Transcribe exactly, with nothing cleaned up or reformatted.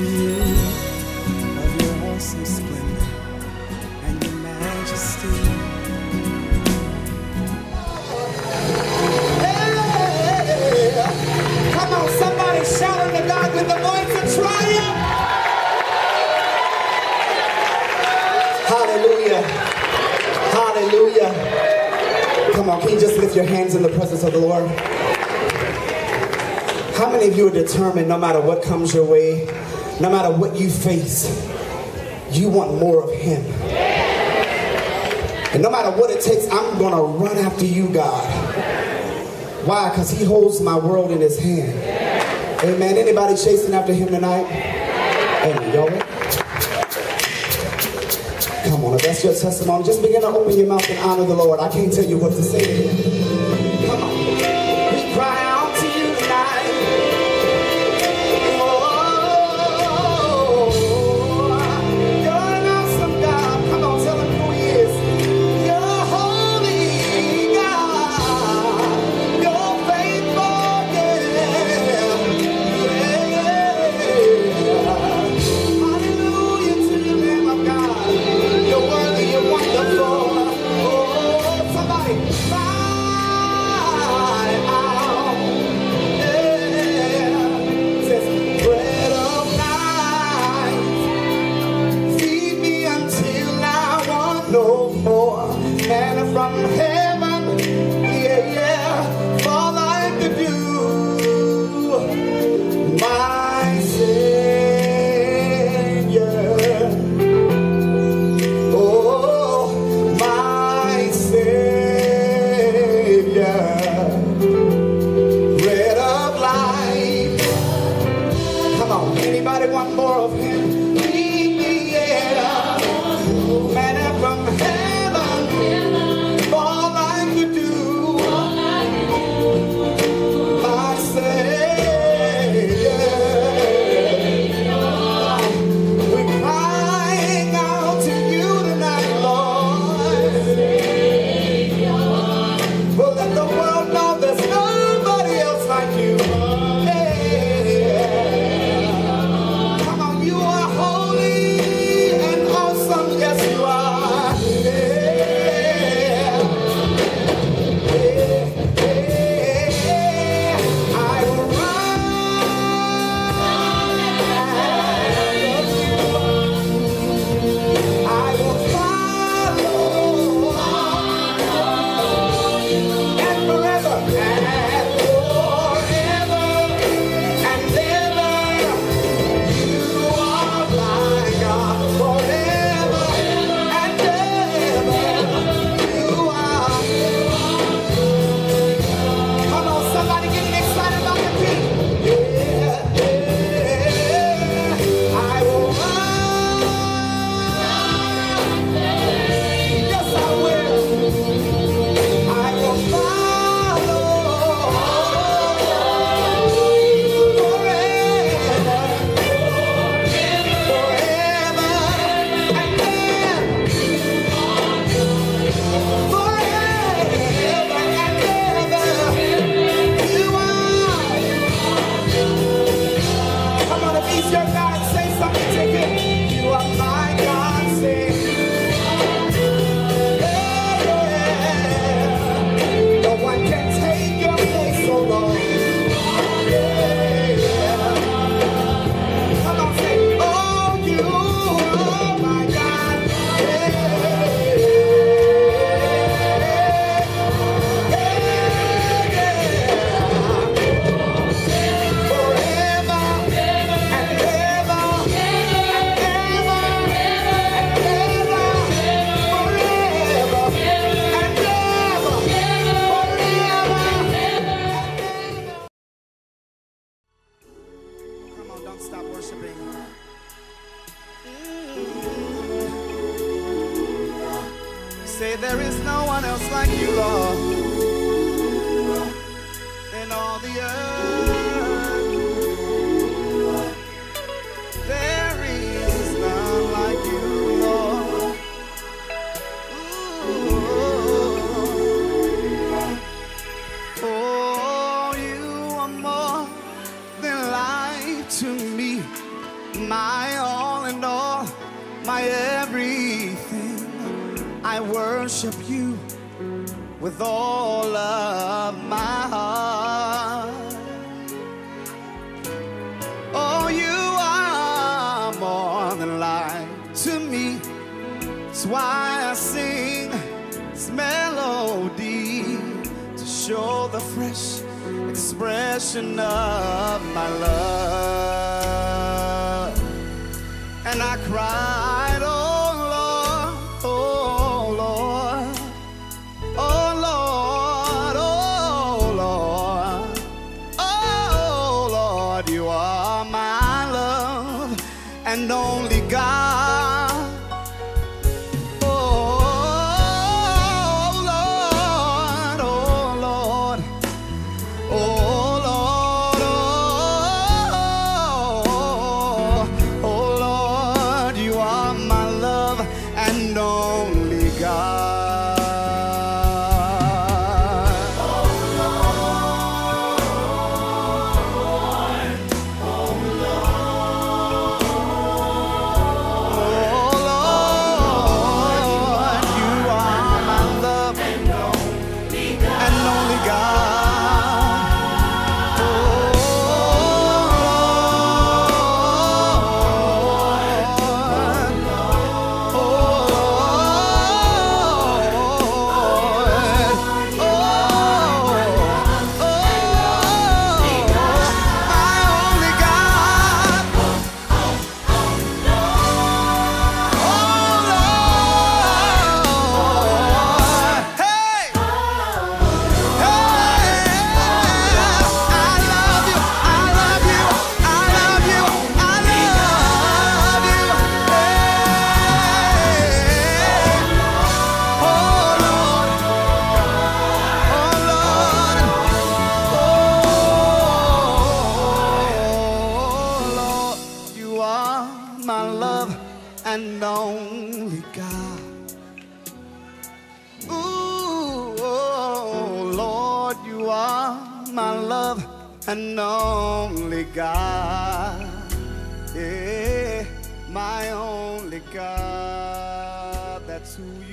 to you of your awesome splendor and your majesty. Hallelujah. Hallelujah. Come on, can you just lift your hands in the presence of the Lord? How many of you are determined, no matter what comes your way, no matter what you face, you want more of Him? And no matter what it takes, I'm going to run after you, God. Why? Because He holds my world in His hand. Amen. Anybody chasing after Him tonight? Amen. Y'all? Come on, if that's your testimony, just begin to open your mouth and honor the Lord. I can't tell you what to say to Him. Come on. We cry out to you tonight. Oh, you're an awesome God. Come on, tell Him who He is. You're holy, God. You're faithful, yeah. Yeah. Hallelujah to the Lamb of God. Say there is no one else like you, Lord, in all the earth. There is none like you, Lord. Ooh. Oh, you are more than life to me, my everything. I worship you with all of my heart. Oh, you are more than life to me. That's why I sing this melody, to show the fresh expression of my love. And I cried, oh Lord, oh Lord, oh Lord, oh Lord, oh Lord, you are my love and only God. And only God. Ooh, oh, Lord, you are my love and only God. Yeah, my only God, that's who you are.